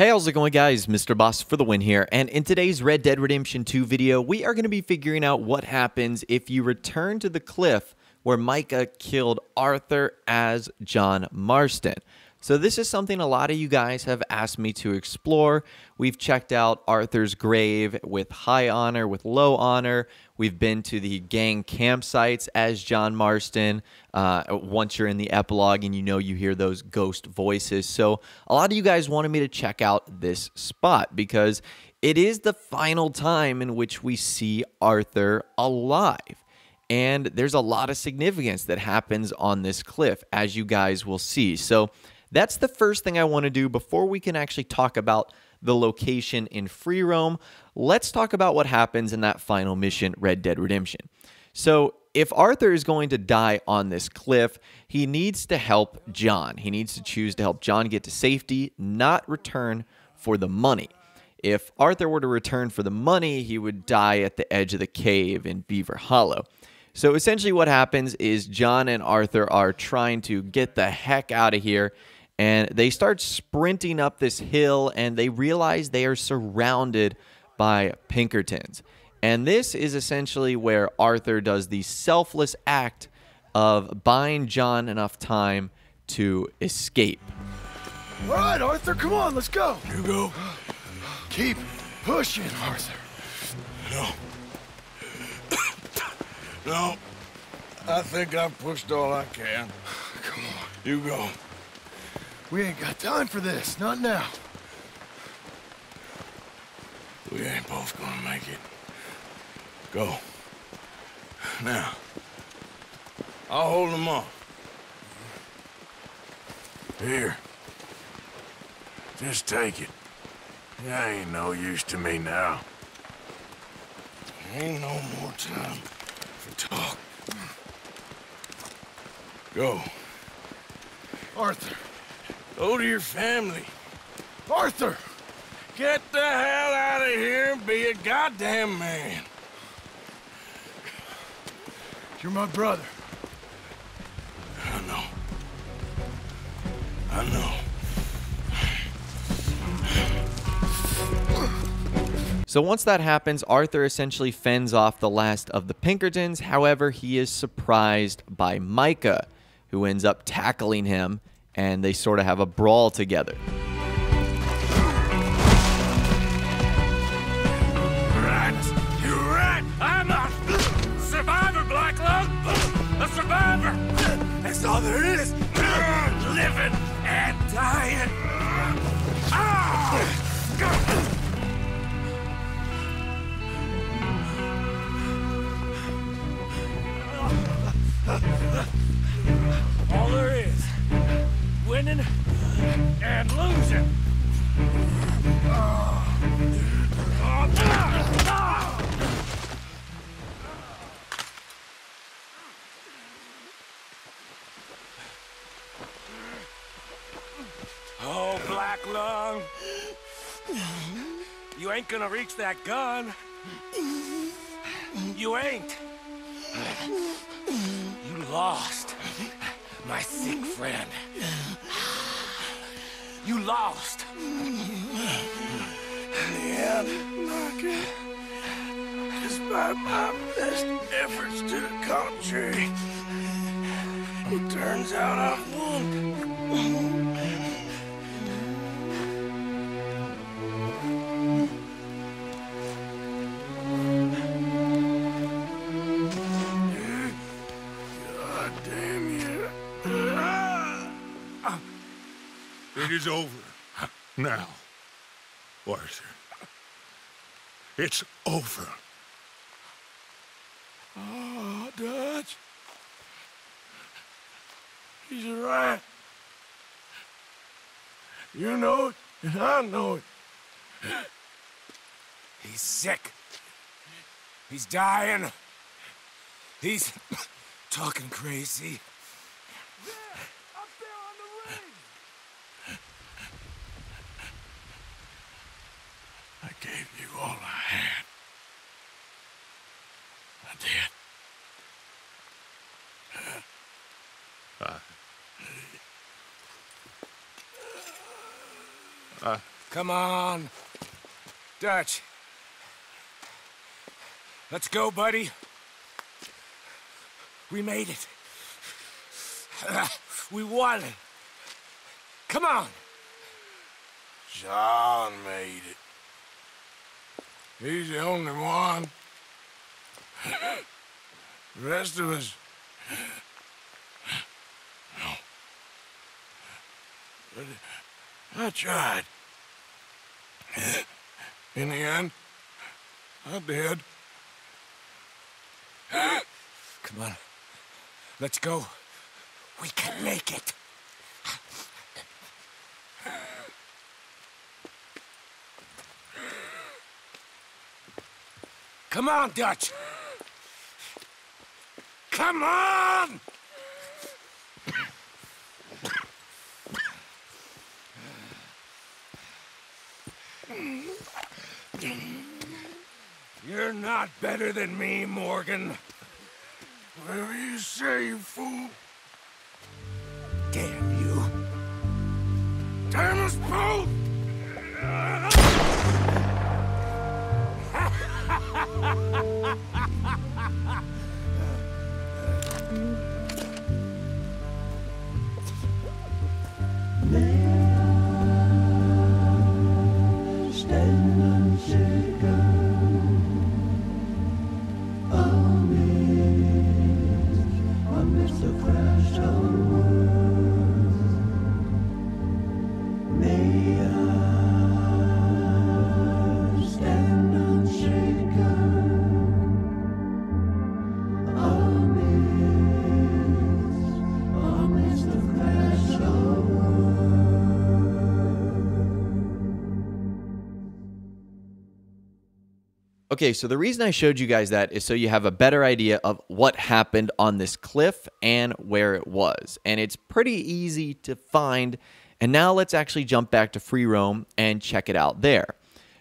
Hey, how's it going, guys? Mr. Boss for the win here, and in today's Red Dead Redemption 2 video, we are going to be figuring out what happens if you return to the cliff where Micah killed Arthur as John Marston. So this is something a lot of you guys have asked me to explore. We've checked out Arthur's grave with high honor, with low honor. We've been to the gang campsites as John Marston. Once you're in the epilogue and you know you hear those ghost voices. So a lot of you guys wanted me to check out this spot because it is the final time in which we see Arthur alive. And there's a lot of significance that happens on this cliff, as you guys will see. So that's the first thing I want to do before we can actually talk about the location in free roam. Let's talk about what happens in that final mission, Red Dead Redemption. So if Arthur is going to die on this cliff, he needs to help John. He needs to choose to help John get to safety, not return for the money. If Arthur were to return for the money, he would die at the edge of the cave in Beaver Hollow. So essentially what happens is John and Arthur are trying to get the heck out of here, and they start sprinting up this hill, and they realize they are surrounded by Pinkertons. And this is essentially where Arthur does the selfless act of buying John enough time to escape. All right, Arthur, come on, let's go. You go. Keep pushing, Arthur. No. No. I think I've pushed all I can. Come on. You go. We ain't got time for this. Not now. We ain't both gonna make it. Go. Now. I'll hold them off. Here. Just take it. You ain't no use to me now. Ain't no more time for talk. Go. Arthur. Go to your family. Arthur! Get the hell out of here and be a goddamn man. You're my brother. I know. I know. So once that happens, Arthur essentially fends off the last of the Pinkertons. However, he is surprised by Micah, who ends up tackling him, and they sort of have a brawl together. You're right. I'm a survivor, Black Lung. A survivor. That's all there is. Living and dying. Ah! All there is, winning and losing. Oh, Black Lung, you ain't gonna reach that gun. You ain't. Lost my sick friend. You lost. Yeah, Micah. Despite my best efforts to the contrary, it turns out I've won. It is over now, Arthur. It's over. Oh, Dutch. He's right. You know it, and I know it. He's sick. He's dying. He's talking crazy. Gave you all I had. I did. Come on. Dutch. Let's go, buddy. We made it. We won it. Come on. John made it. He's the only one. The rest of us... No. But I tried. In the end, I did. Come on. Let's go. We can make it. Come on, Dutch. Come on! You're not better than me, Morgan. Whatever you say, you fool. Damn you. Damn us both! Okay, so the reason I showed you guys that is so you have a better idea of what happened on this cliff and where it was. And it's pretty easy to find. And now let's actually jump back to free roam and check it out there.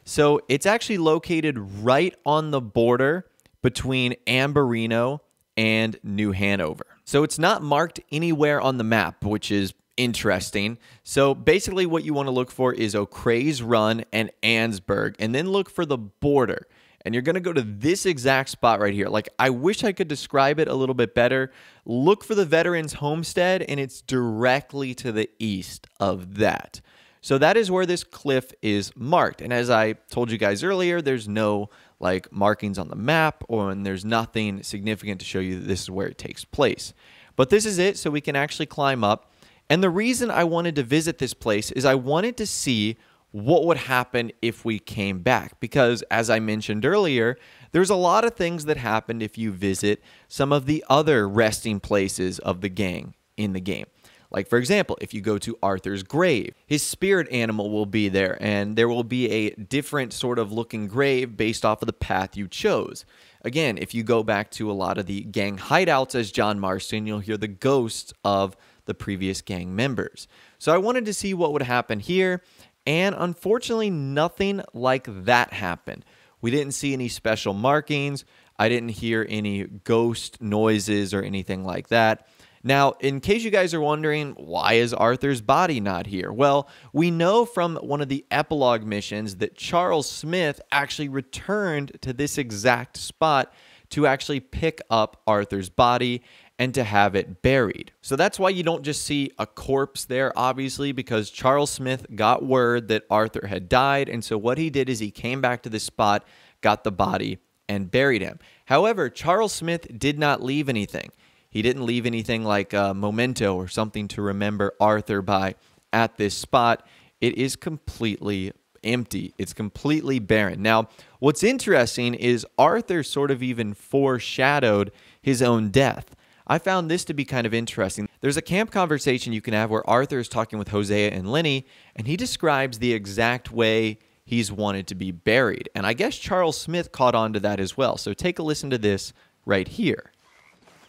So it's actually located right on the border between Ambarino and New Hanover. So it's not marked anywhere on the map, which is interesting. So basically what you want to look for is O'Cray's Run and Ansberg, and then look for the border. And you're going to go to this exact spot right here. Like, I wish I could describe it a little bit better. Look for the Veterans Homestead, and it's directly to the east of that. So that is where this cliff is marked. And as I told you guys earlier, there's no, like, markings on the map, or and there's nothing significant to show you that this is where it takes place. But this is it, so we can actually climb up. And the reason I wanted to visit this place is I wanted to see what would happen if we came back, because as I mentioned earlier, there's a lot of things that happened if you visit some of the other resting places of the gang in the game. Like, for example, if you go to Arthur's grave, his spirit animal will be there, and there will be a different sort of looking grave based off of the path you chose. Again, if you go back to a lot of the gang hideouts as John Marston, you'll hear the ghosts of the previous gang members. So I wanted to see what would happen here. And unfortunately, nothing like that happened. We didn't see any special markings. I didn't hear any ghost noises or anything like that. Now, in case you guys are wondering, why is Arthur's body not here? Well, we know from one of the epilogue missions that Charles Smith actually returned to this exact spot to actually pick up Arthur's body and to have it buried. So that's why you don't just see a corpse there, obviously, because Charles Smith got word that Arthur had died, and so what he did is he came back to this spot, got the body, and buried him. However, Charles Smith did not leave anything. He didn't leave anything like a memento or something to remember Arthur by at this spot. It is completely empty. It's completely barren. Now, what's interesting is Arthur sort of even foreshadowed his own death. I found this to be kind of interesting. There's a camp conversation you can have where Arthur is talking with Hosea and Lenny, and he describes the exact way he's wanted to be buried. And I guess Charles Smith caught on to that as well. So take a listen to this right here.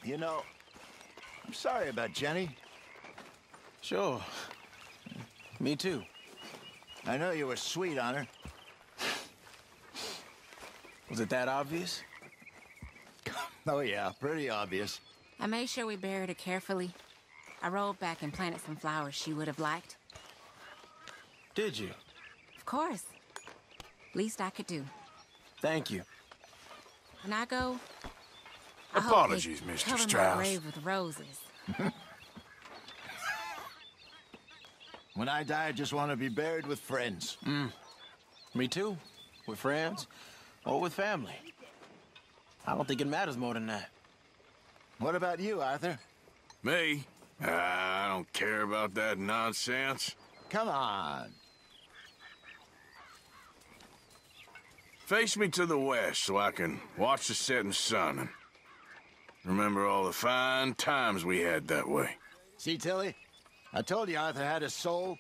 You know, I'm sorry about Jenny. Sure. Me too. I know you were sweet on her. Was it that obvious? Oh yeah, pretty obvious. I made sure we buried her carefully. I rolled back and planted some flowers she would have liked. Did you? Of course. Least I could do. Thank you. When I go, apologies, Mr. Strauss. Cover my grave with roses. When I die, I just want to be buried with friends. Mm. Me too. With friends or with family. I don't think it matters more than that. What about you, Arthur? Me? I don't care about that nonsense. Come on. Face me to the west so I can watch the setting sun and remember all the fine times we had that way. See, Tilly? I told you Arthur had a soul.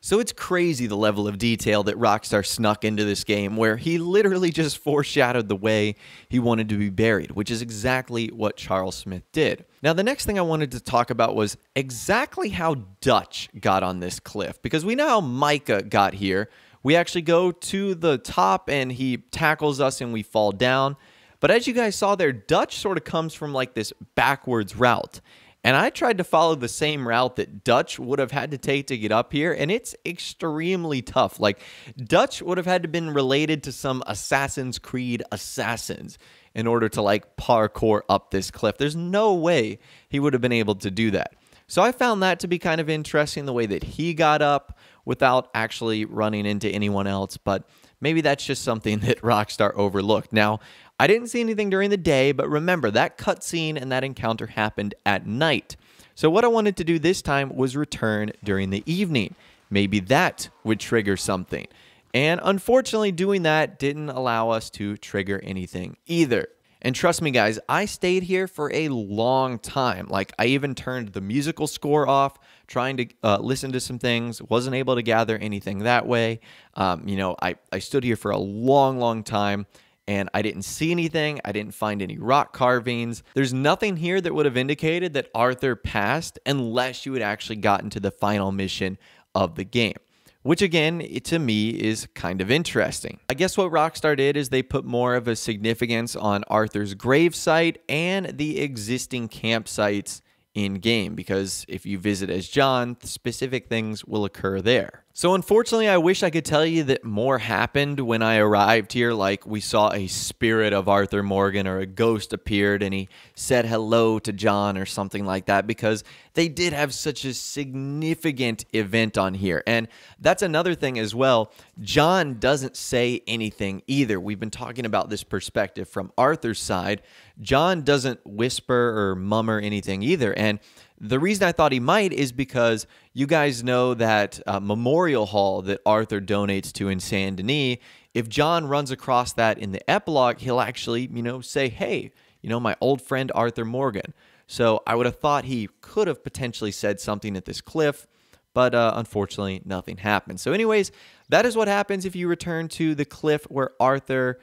So it's crazy the level of detail that Rockstar snuck into this game, where he literally just foreshadowed the way he wanted to be buried, which is exactly what Charles Smith did. Now, the next thing I wanted to talk about was exactly how Dutch got on this cliff, because we know how Micah got here. We actually go to the top and he tackles us and we fall down. But as you guys saw there, Dutch sort of comes from like this backwards route. And I tried to follow the same route that Dutch would have had to take to get up here, and it's extremely tough. Like, Dutch would have had to been related to some Assassin's Creed assassins in order to, like, parkour up this cliff. There's no way he would have been able to do that. So I found that to be kind of interesting, the way that he got up without actually running into anyone else, but maybe that's just something that Rockstar overlooked. Now, I didn't see anything during the day, but remember, that cutscene and that encounter happened at night. So what I wanted to do this time was return during the evening. Maybe that would trigger something. And unfortunately, doing that didn't allow us to trigger anything either. And trust me, guys, I stayed here for a long time. Like, I even turned the musical score off, trying to listen to some things, wasn't able to gather anything that way. You know, I stood here for a long, long time, and I didn't see anything. I didn't find any rock carvings. There's nothing here that would have indicated that Arthur passed unless you had actually gotten to the final mission of the game, which again, to me, is kind of interesting. I guess what Rockstar did is they put more of a significance on Arthur's gravesite and the existing campsites in-game, because if you visit as John, specific things will occur there. So unfortunately, I wish I could tell you that more happened when I arrived here, like we saw a spirit of Arthur Morgan or a ghost appeared and he said hello to John or something like that, because they did have such a significant event on here. And that's another thing as well. John doesn't say anything either. We've been talking about this perspective from Arthur's side. John doesn't whisper or mummer anything either. And the reason I thought he might is because you guys know that memorial hall that Arthur donates to in Saint Denis, if John runs across that in the epilogue, he'll actually, you know, say, hey, you know, my old friend Arthur Morgan. So I would have thought he could have potentially said something at this cliff, but unfortunately nothing happened. So anyways, that is what happens if you return to the cliff where Arthur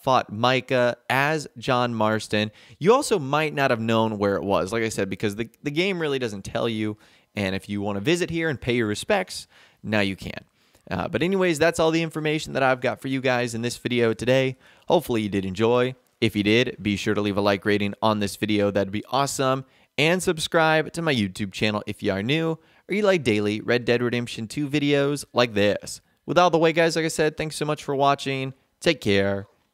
fought Micah as John Marston. You also might not have known where it was, like I said, because the game really doesn't tell you, and if you want to visit here and pay your respects, now you can. But anyways, that's all the information that I've got for you guys in this video today. Hopefully you did enjoy. If you did, be sure to leave a like rating on this video. That'd be awesome. And subscribe to my YouTube channel if you are new, or you like daily Red Dead Redemption 2 videos like this. With all the way, guys, like I said, thanks so much for watching. Take care.